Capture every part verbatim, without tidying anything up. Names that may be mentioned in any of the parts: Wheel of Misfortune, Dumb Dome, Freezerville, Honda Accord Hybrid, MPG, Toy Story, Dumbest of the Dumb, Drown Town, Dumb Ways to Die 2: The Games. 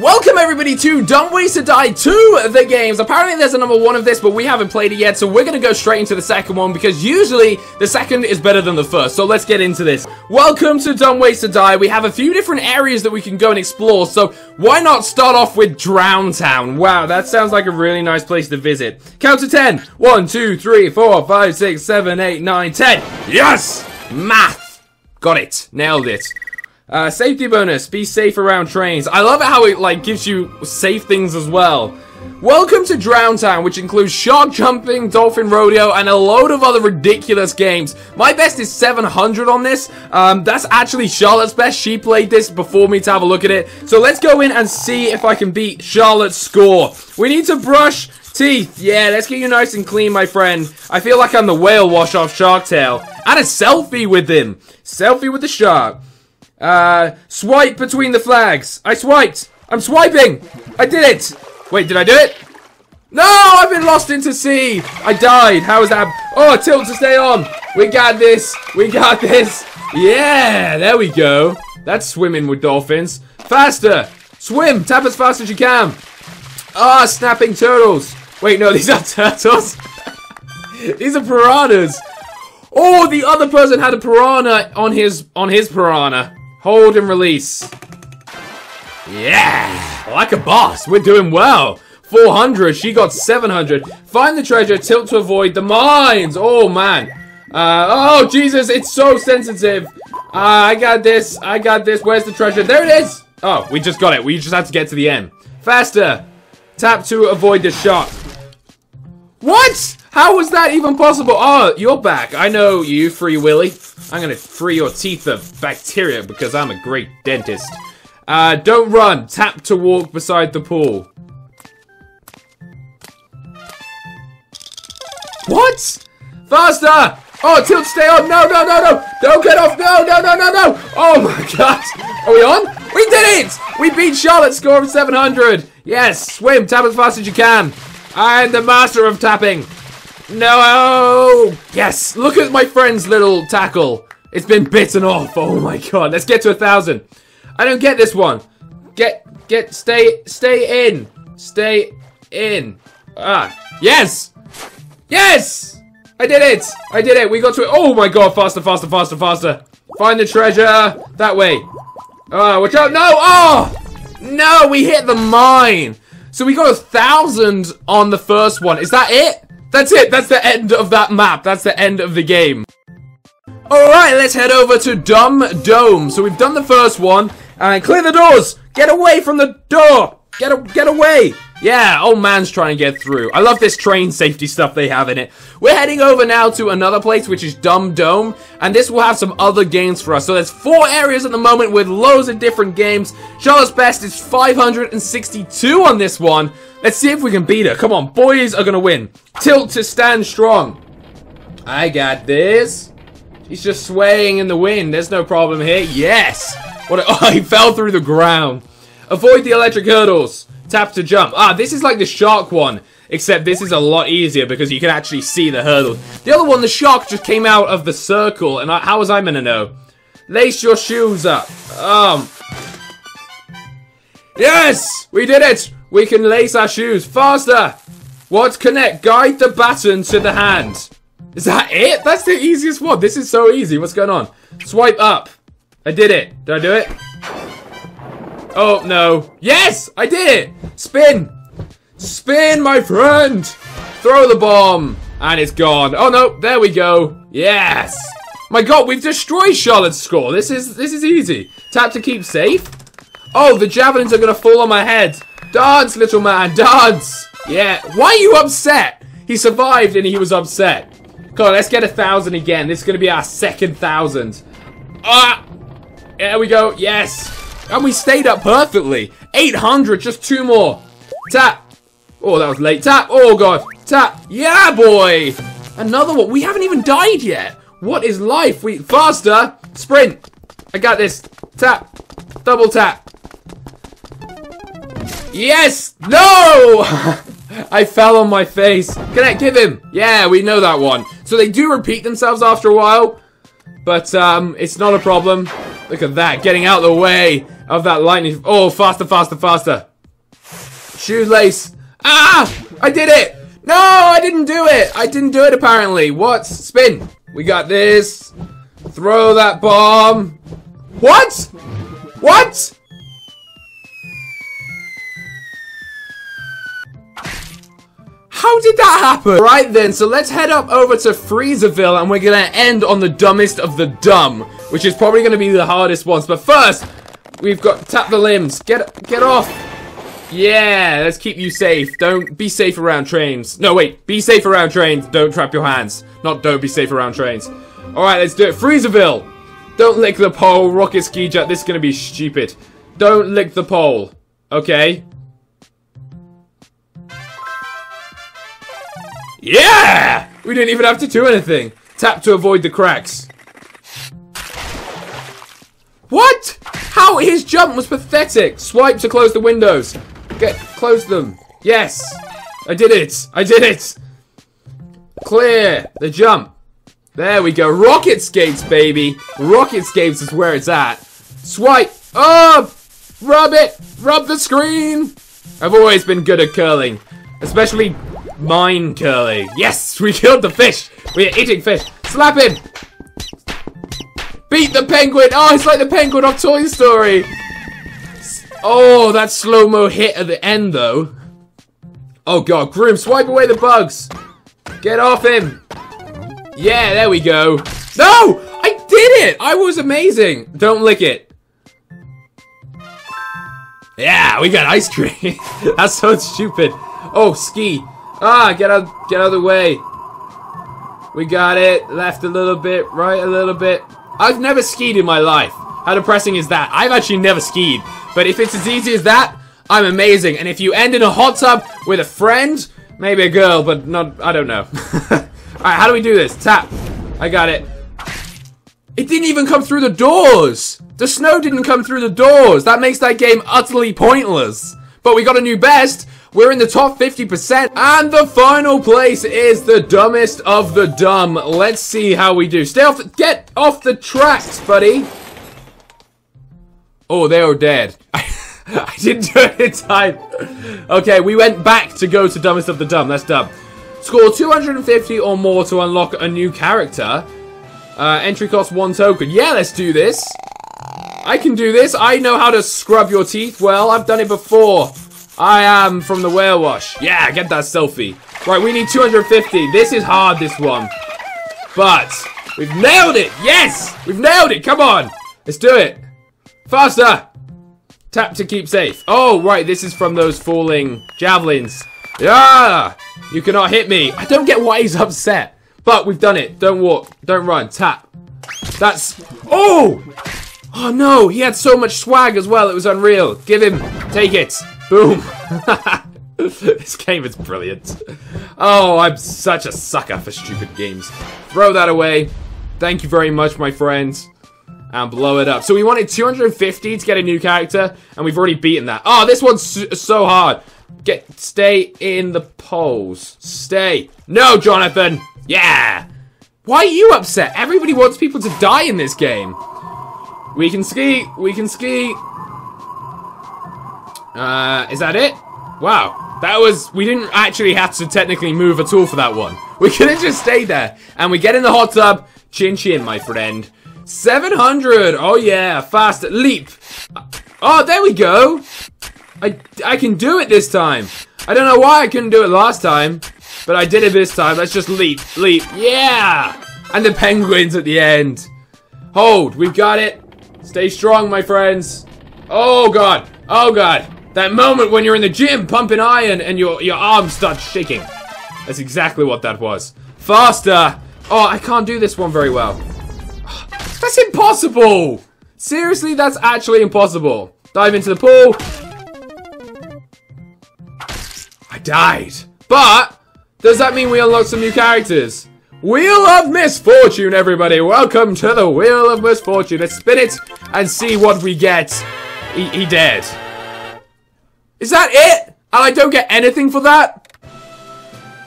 Welcome everybody to Dumb Ways to Die two, The Games. Apparently there's a number one of this, but we haven't played it yet, so we're going to go straight into the second one, because usually the second is better than the first, so let's get into this. Welcome to Dumb Ways to Die. We have a few different areas that we can go and explore, so why not start off with Drown Town? Wow, that sounds like a really nice place to visit. Count to ten. one, two, three, four, five, six, seven, eight, nine, ten. Yes! Math! Got it. Nailed it. Uh, safety bonus, be safe around trains. I love how it, like, gives you safe things as well. Welcome to Drown Town, which includes shark jumping, dolphin rodeo, and a load of other ridiculous games. My best is seven hundred on this. Um, that's actually Charlotte's best. She played this before me to have a look at it. So let's go in and see if I can beat Charlotte's score. We need to brush teeth. Yeah, let's get you nice and clean, my friend. I feel like I'm the whale wash off Shark Tale. And a selfie with him. Selfie with the shark. Uh, swipe between the flags. I swiped. I'm swiping. I did it. Wait, did I do it? No, I've been lost into sea. I died. How is that? Oh, tilt to stay on. We got this. We got this. Yeah, there we go. That's swimming with dolphins. Faster. Swim. Tap as fast as you can. Ah, snapping turtles. Wait, no, these are turtles. These are piranhas. Oh, the other person had a piranha on his, on his piranha. Hold and release. Yeah! Like a boss. We're doing well. four hundred. She got seven hundred. Find the treasure. Tilt to avoid the mines. Oh, man. Uh, oh, Jesus. It's so sensitive. Uh, I got this. I got this. Where's the treasure? There it is. Oh, we just got it. We just have to get to the end. Faster. Tap to avoid the shark. What? How was that even possible? Oh, you're back. I know you, Free Willy. I'm gonna free your teeth of bacteria because I'm a great dentist. Uh, don't run. Tap to walk beside the pool. What? Faster! Oh, tilt, stay on. No, no, no, no. Don't get off. No, no, no, no, no. Oh my god. Are we on? We did it! We beat Charlotte's score of seven hundred. Yes. Swim. Tap as fast as you can. I'm the master of tapping. No! Yes! Look at my friend's little tackle. It's been bitten off. Oh my god. Let's get to a thousand. I don't get this one. Get, get, stay, stay in. Stay in. Ah. Yes! Yes! I did it! I did it. We got to it. Oh my god. Faster, faster, faster, faster. Find the treasure. That way. Ah, watch out. No! Oh! No! We hit the mine. So we got a thousand on the first one. Is that it? That's it. That's the end of that map. That's the end of the game. Alright, let's head over to Dumb Dome. So we've done the first one. And clear the doors. Get away from the door. Get, a get away. Yeah, old man's trying to get through. I love this train safety stuff they have in it. We're heading over now to another place, which is Dumb Dome. And this will have some other games for us. So there's four areas at the moment with loads of different games. Charlotte's best is five hundred sixty-two on this one. Let's see if we can beat her. Come on, boys are going to win. Tilt to stand strong. I got this. He's just swaying in the wind. There's no problem here. Yes. What a, oh, he fell through the ground. Avoid the electric hurdles. Tap to jump. Ah, this is like the shark one. Except this is a lot easier because you can actually see the hurdles. The other one, the shark just came out of the circle. And I, how was I meant to know? Lace your shoes up. Um. Yes! We did it! We can lace our shoes. Faster! What? Connect. Guide the baton to the hand. Is that it? That's the easiest one. This is so easy. What's going on? Swipe up. I did it. Did I do it? Oh, no. Yes! I did it! Spin! Spin, my friend! Throw the bomb. And it's gone. Oh, no. There we go. Yes! My god, we've destroyed Charlotte's score. This is, this is easy. Tap to keep safe. Oh, the javelins are going to fall on my head. Dance, little man, dance! Yeah, why are you upset? He survived and he was upset. Come on, let's get a thousand again. This is going to be our second thousand. Ah! There we go, yes! And we stayed up perfectly. eight hundred, just two more. Tap! Oh, that was late. Tap! Oh, god. Tap! Yeah, boy! Another one. We haven't even died yet. What is life? We faster! Sprint! I got this. Tap! Double tap! Yes! No! I fell on my face. Connect, give him. Yeah, we know that one. So they do repeat themselves after a while. But, um, it's not a problem. Look at that. Getting out of the way of that lightning. Oh, faster, faster, faster. Shoelace. Ah! I did it! No, I didn't do it! I didn't do it, apparently. What? Spin. We got this. Throw that bomb. What? What? How did that happen? Right then, so let's head up over to Freezerville and we're gonna end on the dumbest of the dumb, which is probably gonna be the hardest ones. But first, we've got tap the limbs. Get get off. Yeah, let's keep you safe. Don't be safe around trains. No, wait, be safe around trains. Don't trap your hands. Not don't be safe around trains. All right, let's do it. Freezerville. Don't lick the pole. Rocket ski jump. This is gonna be stupid. Don't lick the pole. Okay. Yeah! We didn't even have to do anything. Tap to avoid the cracks. What? How? His jump was pathetic. Swipe to close the windows. Get, close them. Yes. I did it. I did it. Clear the jump. There we go. Rocket skates, baby. Rocket skates is where it's at. Swipe up. Rub it. Rub the screen. I've always been good at curling. Especially... mine curling. Yes, we killed the fish. We are eating fish. Slap him. Beat the penguin. Oh, it's like the penguin of Toy Story. Oh, that slow-mo hit at the end, though. Oh, God. Groom, swipe away the bugs. Get off him. Yeah, there we go. No, I did it. I was amazing. Don't lick it. Yeah, we got ice cream. That's so stupid. Oh, ski. Ah, get out, get out of the way. We got it. Left a little bit, right a little bit. I've never skied in my life. How depressing is that? I've actually never skied. But if it's as easy as that, I'm amazing. And if you end in a hot tub with a friend, maybe a girl, but not, I don't know. Alright, how do we do this? Tap. I got it. It didn't even come through the doors. The snow didn't come through the doors. That makes that game utterly pointless. But we got a new best. We're in the top fifty percent, and the final place is the dumbest of the dumb. Let's see how we do. Stay off the- get off the tracks, buddy. Oh, they are dead. I didn't do it in time. Okay, we went back to go to dumbest of the dumb. That's dumb. Score two hundred fifty or more to unlock a new character. Uh, entry costs one token. Yeah, let's do this. I can do this. I know how to scrub your teeth. Well, I've done it before. I am from the whale wash. Yeah, get that selfie. Right, we need two hundred fifty. This is hard, this one. But we've nailed it. Yes, we've nailed it. Come on. Let's do it. Faster. Tap to keep safe. Oh, right. This is from those falling javelins. Yeah. You cannot hit me. I don't get why he's upset. But we've done it. Don't walk. Don't run. Tap. That's... oh. Oh, no. He had so much swag as well. It was unreal. Give him. Take it. Boom. This game is brilliant. Oh, I'm such a sucker for stupid games. Throw that away. Thank you very much, my friends. And blow it up. So we wanted two hundred fifty to get a new character, and we've already beaten that. Oh, this one's so hard. Get, stay in the polls. Stay. No, Jonathan. Yeah. Why are you upset? Everybody wants people to die in this game. We can ski. We can ski. Uh, is that it? Wow. That was... we didn't actually have to technically move at all for that one. We could have just stayed there. And we get in the hot tub. Chin chin, my friend. seven hundred. Oh, yeah. Fast leap. Oh, there we go. I, I can do it this time. I don't know why I couldn't do it last time. But I did it this time. Let's just leap. Leap. Yeah. And the penguins at the end. Hold. We've got it. Stay strong, my friends. Oh, God. Oh, God. That moment when you're in the gym pumping iron and your, your arms start shaking. That's exactly what that was. Faster. Oh, I can't do this one very well. That's impossible. Seriously, that's actually impossible. Dive into the pool. I died. But does that mean we unlock some new characters? Wheel of Misfortune, everybody. Welcome to the Wheel of Misfortune. Let's spin it and see what we get. He, he dead. Is that it? And I don't get anything for that?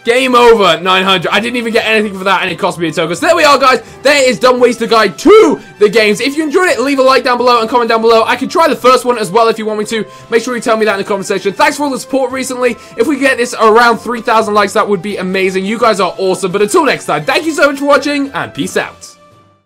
Game over, nine hundred. I didn't even get anything for that, and it cost me a token. So there we are, guys. There is Dumb Ways to Die two, The Games. If you enjoyed it, leave a like down below and comment down below. I could try the first one as well if you want me to. Make sure you tell me that in the comment section. Thanks for all the support recently. If we get this around three thousand likes, that would be amazing. You guys are awesome. But until next time, thank you so much for watching, and peace out.